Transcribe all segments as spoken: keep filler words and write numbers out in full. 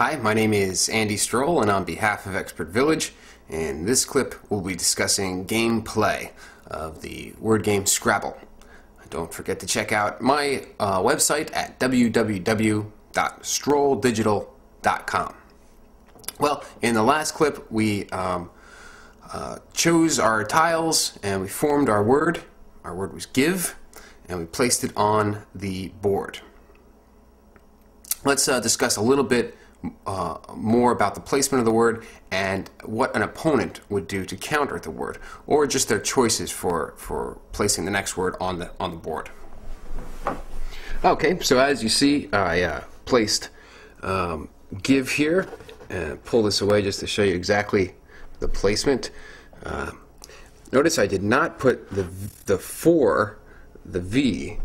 Hi, my name is Andy Strohl, and on behalf of Expert Village, in this clip we'll be discussing game play of the word game Scrabble. Don't forget to check out my uh, website at w w w dot strohl digital dot com. Well, in the last clip we um, uh, chose our tiles and we formed our word. Our word was give, and we placed it on the board. Let's uh, discuss a little bit Uh, more about the placement of the word and what an opponent would do to counter the word, or just their choices for for placing the next word on the on the board. Okay, so as you see, I uh, placed um, give here, and pull this away just to show you exactly the placement. Uh, notice I did not put the the four, the V,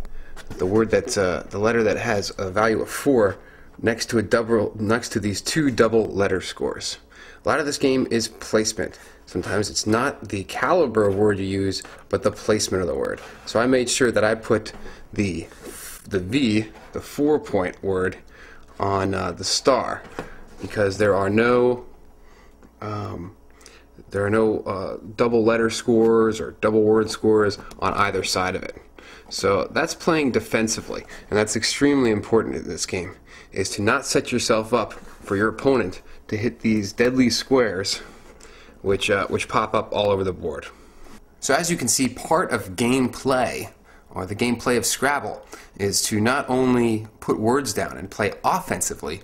the word that's uh, the letter that has a value of four, next to a double, next to these two double letter scores. A lot of this game is placement. Sometimes it's not the caliber of word you use, but the placement of the word. So I made sure that I put the the V, the four-point word, on uh, the star, because there are no um, there are no uh, double letter scores or double word scores on either side of it. So that's playing defensively, and that's extremely important in this game, is to not set yourself up for your opponent to hit these deadly squares which, uh, which pop up all over the board. So as you can see, part of gameplay, or the gameplay of Scrabble, is to not only put words down and play offensively,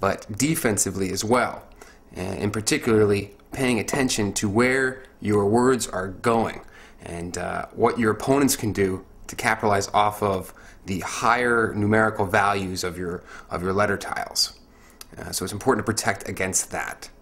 but defensively as well, and particularly paying attention to where your words are going and uh, what your opponents can do to capitalize off of the higher numerical values of your of your letter tiles. Uh, so it's important to protect against that.